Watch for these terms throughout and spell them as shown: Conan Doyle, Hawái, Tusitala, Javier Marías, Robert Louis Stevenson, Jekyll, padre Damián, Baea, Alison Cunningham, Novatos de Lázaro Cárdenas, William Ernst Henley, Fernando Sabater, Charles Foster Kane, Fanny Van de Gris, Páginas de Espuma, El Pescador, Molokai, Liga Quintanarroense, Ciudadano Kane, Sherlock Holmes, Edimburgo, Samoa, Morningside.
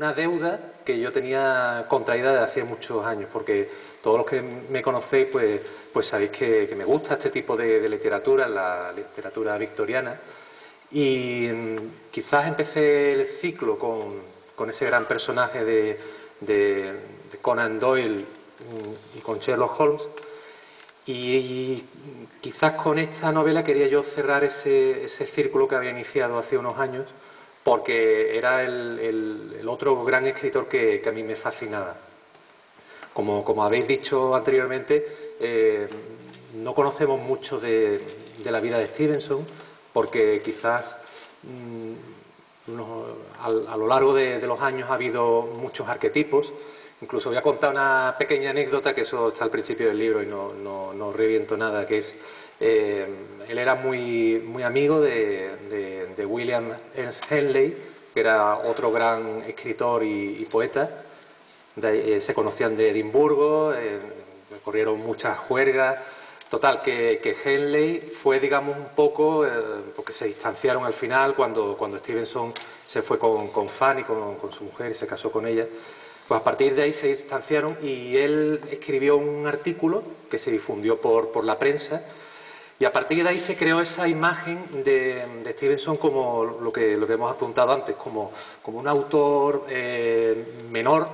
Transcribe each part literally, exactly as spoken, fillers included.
una deuda que yo tenía contraída desde hacía muchos años, porque todos los que me conocéis, pues, pues sabéis que, que me gusta este tipo de, de literatura, la literatura victoriana, y quizás empecé el ciclo con, con ese gran personaje de, de, de Conan Doyle y con Sherlock Holmes, y, y quizás con esta novela quería yo cerrar ese, ese círculo que había iniciado hace unos años, porque era el, el, el otro gran escritor que, que a mí me fascinaba. Como, como habéis dicho anteriormente, eh, no conocemos mucho de, de la vida de Stevenson, porque quizás mmm, no, a, a lo largo de, de los años ha habido muchos arquetipos. Incluso voy a contar una pequeña anécdota, que eso está al principio del libro y no, no, no reviento nada, que es... Eh, él era muy, muy amigo de, de, de William Ernst Henley, que era otro gran escritor y, y poeta. De, eh, se conocían de Edimburgo, eh, corrieron muchas juergas. Total, que, que Henley fue, digamos, un poco, eh, porque se distanciaron al final cuando, cuando Stevenson se fue con, con Fanny, con, con su mujer, y se casó con ella. Pues a partir de ahí se distanciaron y él escribió un artículo que se difundió por, por la prensa. Y a partir de ahí se creó esa imagen de, de Stevenson como lo que, lo que hemos apuntado antes, como, como un autor eh, menor,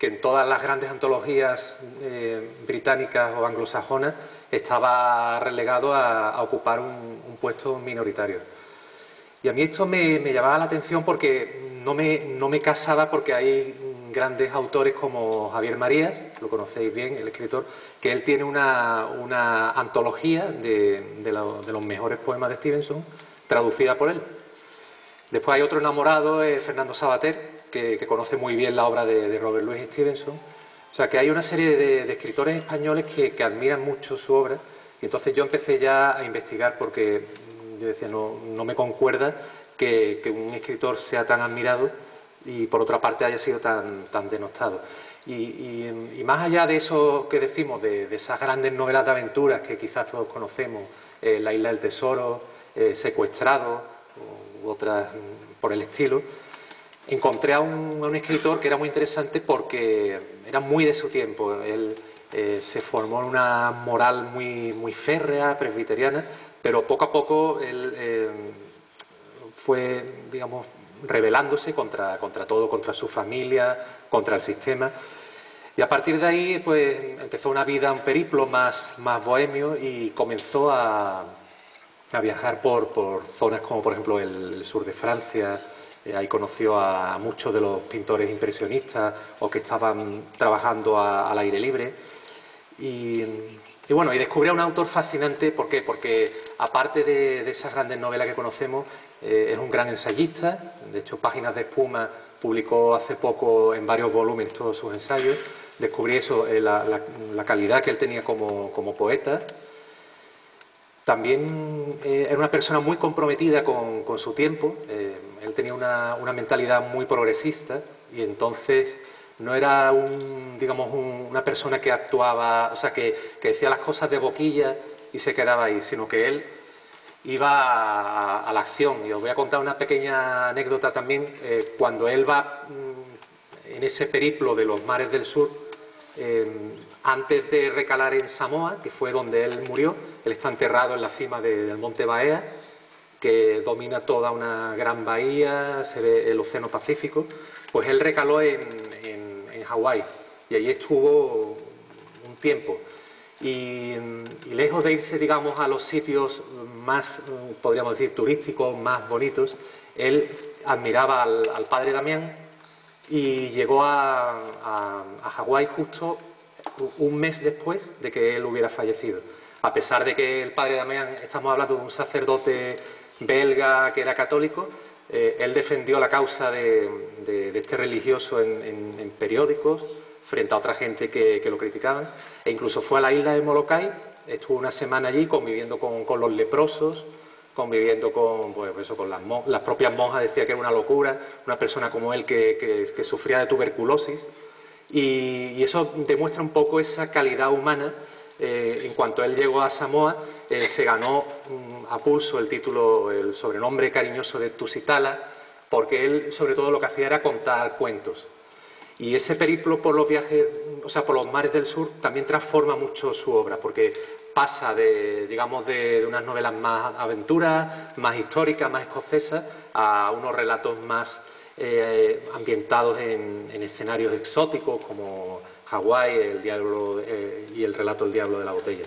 que en todas las grandes antologías eh, británicas o anglosajonas estaba relegado a, a ocupar un, un puesto minoritario. Y a mí esto me, me llamaba la atención porque no me, no me casaba, porque hay grandes autores como Javier Marías, lo conocéis bien, el escritor, que él tiene una, una antología de, de, la, de los mejores poemas de Stevenson, traducida por él. Después hay otro enamorado, eh, Fernando Sabater, que, que conoce muy bien la obra de, de Robert Louis Stevenson. O sea, que hay una serie de, de escritores españoles que, que admiran mucho su obra. Y entonces yo empecé ya a investigar, porque yo decía, no, no me concuerda que, que un escritor sea tan admirado y por otra parte haya sido tan, tan denostado. Y, y, y más allá de eso que decimos, de, de esas grandes novelas de aventuras que quizás todos conocemos, eh, La isla del tesoro, eh, Secuestrado, u otras por el estilo, encontré a un, a un escritor que era muy interesante porque era muy de su tiempo. Él eh, se formó en una moral muy, muy férrea, presbiteriana, pero poco a poco él eh, fue, digamos, rebelándose contra, contra todo, contra su familia, contra el sistema. Y a partir de ahí, pues, empezó una vida, un periplo más, más bohemio, y comenzó a, a viajar por, por zonas como, por ejemplo, el, el sur de Francia. Eh, ahí conoció a muchos de los pintores impresionistas o que estaban trabajando a, al aire libre. Y, y bueno, y descubrí a un autor fascinante. ¿Por qué? Porque, aparte de, de esas grandes novelas que conocemos, eh, es un gran ensayista. De hecho, Páginas de Espuma publicó hace poco en varios volúmenes todos sus ensayos. Descubrí eso, eh, la, la, la calidad que él tenía como, como poeta. También eh, era una persona muy comprometida con, con su tiempo. Eh, él tenía una, una mentalidad muy progresista, y entonces no era un, digamos, un, una persona que actuaba, o sea, que, que decía las cosas de boquilla y se quedaba ahí, sino que él iba a, a, a la acción. Y os voy a contar una pequeña anécdota también. Eh, cuando él va mmm, en ese periplo de los mares del sur, eh, antes de recalar en Samoa, que fue donde él murió, él está enterrado en la cima de, del monte Baea, que domina toda una gran bahía, se ve el océano Pacífico. Pues él recaló en, en, en Hawái, y allí estuvo un tiempo. Y, y lejos de irse, digamos, a los sitios más, podríamos decir, turísticos, más bonitos, él admiraba al, al padre Damián, y llegó a, a, a Hawái justo un mes después de que él hubiera fallecido. A pesar de que el padre Damián, estamos hablando de un sacerdote belga que era católico, eh, él defendió la causa de, de, de este religioso en, en, en periódicos, frente a otra gente que, que lo criticaban, e incluso fue a la isla de Molokai, estuvo una semana allí conviviendo con, con los leprosos, conviviendo con, pues eso, con las, las propias monjas. Decía que era una locura, una persona como él que, que, que sufría de tuberculosis, y, y eso demuestra un poco esa calidad humana. Eh, en cuanto él llegó a Samoa, eh, se ganó mm, a pulso el título, el sobrenombre cariñoso de Tusitala, porque él sobre todo lo que hacía era contar cuentos. Y ese periplo por los viajes, o sea, por los mares del sur, también transforma mucho su obra, porque pasa de, digamos, de, de unas novelas más aventuras, más históricas, más escocesas, a unos relatos más eh, ambientados en, en escenarios exóticos, como Hawái, el diablo eh, y el relato El diablo de la botella.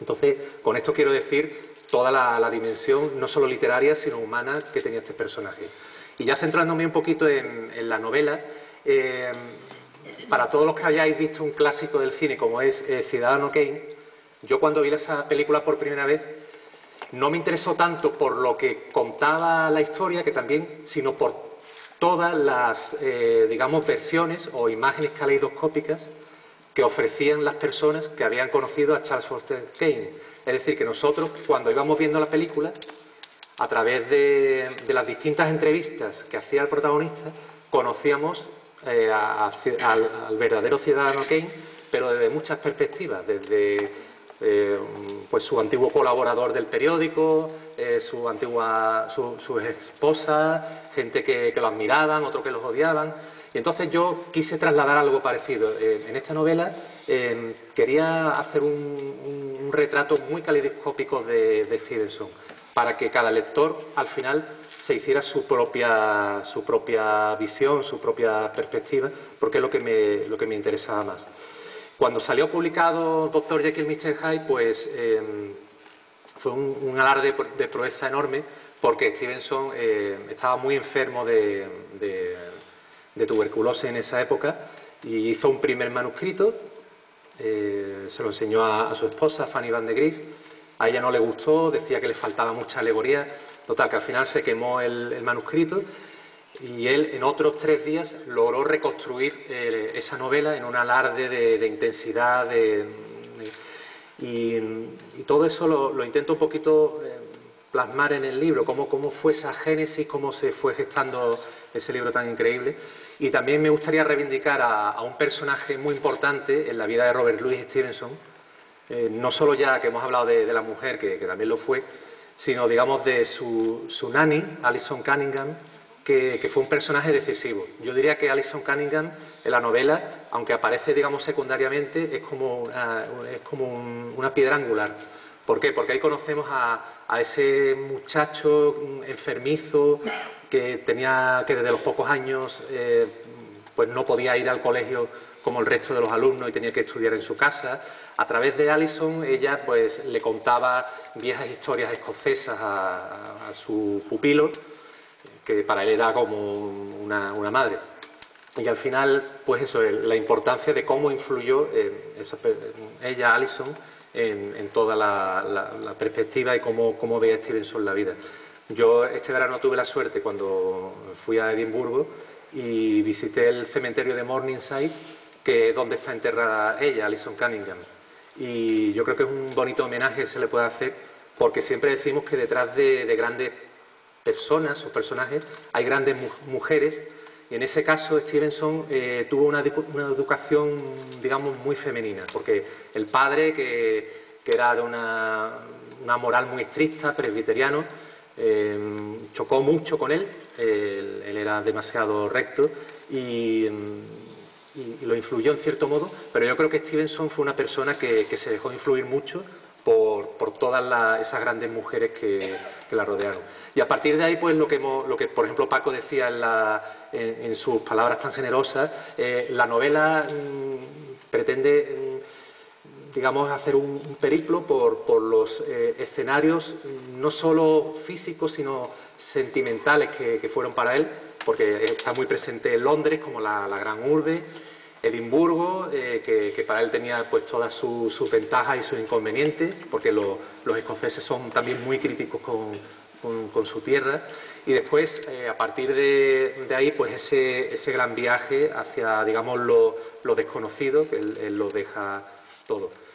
Entonces, con esto quiero decir toda la, la dimensión, no solo literaria, sino humana, que tenía este personaje. Y ya centrándome un poquito en, en la novela, Eh, para todos los que hayáis visto un clásico del cine como es eh, Ciudadano Kane, yo cuando vi esa película por primera vez no me interesó tanto por lo que contaba la historia, que también, sino por todas las, eh, digamos, versiones o imágenes caleidoscópicas que ofrecían las personas que habían conocido a Charles Foster Kane. Es decir, que nosotros, cuando íbamos viendo la película, a través de, de las distintas entrevistas que hacía el protagonista, conocíamos Eh, a, a, al, al verdadero Ciudadano Kane, pero desde muchas perspectivas, desde eh, pues su antiguo colaborador del periódico, eh, su antigua su, sus esposas, gente que, que lo admiraban, otro que los odiaban. Y entonces yo quise trasladar algo parecido. Eh, en esta novela eh, quería hacer un, un, un retrato muy caleidoscópico de, de Stevenson, para que cada lector al final se hiciera su propia, su propia visión, su propia perspectiva, porque es lo que me, lo que me interesaba más. Cuando salió publicado doctor Jekyll mister Hyde, pues eh, fue un, un alarde de proeza enorme, porque Stevenson eh, estaba muy enfermo de, de, de tuberculosis en esa época, y hizo un primer manuscrito, eh, se lo enseñó a, a su esposa, Fanny Van de Gris. A ella no le gustó, decía que le faltaba mucha alegoría. Total, que al final se quemó el, el manuscrito, y él en otros tres días logró reconstruir eh, esa novela en un alarde de, de intensidad. De, de, y, y todo eso lo, lo intento un poquito eh, plasmar en el libro, cómo, cómo fue esa génesis, cómo se fue gestando ese libro tan increíble. Y también me gustaría reivindicar a, a un personaje muy importante en la vida de Robert Louis Stevenson, eh, no solo ya que hemos hablado de, de la mujer, que, que también lo fue, sino, digamos, de su, su nanny, Alison Cunningham, que, que fue un personaje decisivo. Yo diría que Alison Cunningham, en la novela, aunque aparece, digamos, secundariamente, es como una, es como un, una piedra angular. ¿Por qué? Porque ahí conocemos a, a ese muchacho enfermizo que tenía, que desde los pocos años eh, pues no podía ir al colegio como el resto de los alumnos y tenía que estudiar en su casa. A través de Alison, ella pues le contaba viejas historias escocesas a, a, a su pupilo, que para él era como una, una madre. Y al final, pues eso, la importancia de cómo influyó eh, esa, ella, Alison, en, en toda la, la, la perspectiva y cómo, cómo veía Stevenson la vida. Yo este verano tuve la suerte, cuando fui a Edimburgo y visité el cementerio de Morningside, que es donde está enterrada ella, Alison Cunningham. Y yo creo que es un bonito homenaje que se le puede hacer, porque siempre decimos que detrás de, de grandes personas o personajes hay grandes mu mujeres, y en ese caso Stevenson eh, tuvo una, una educación, digamos, muy femenina, porque el padre, que, que era de una, una moral muy estricta, presbiteriano, eh, chocó mucho con él, eh, él era demasiado recto, y y lo influyó en cierto modo, pero yo creo que Stevenson fue una persona que, que se dejó influir mucho por, por todas la, esas grandes mujeres que, que la rodearon. Y a partir de ahí, pues lo que, hemos, lo que por ejemplo Paco decía en, la, en, en sus palabras tan generosas, eh, la novela mmm, pretende, mmm, digamos, hacer un, un periplo por, por los eh, escenarios, no solo físicos, sino sentimentales que, que fueron para él, porque está muy presente en Londres como la, la gran urbe, Edimburgo, eh, que, que para él tenía pues todas su, sus ventajas y sus inconvenientes, porque lo, los escoceses son también muy críticos con, con, con su tierra. Y después, eh, a partir de, de ahí, pues ese, ese gran viaje hacia, digamos, lo, lo desconocido, que él, él lo deja todo.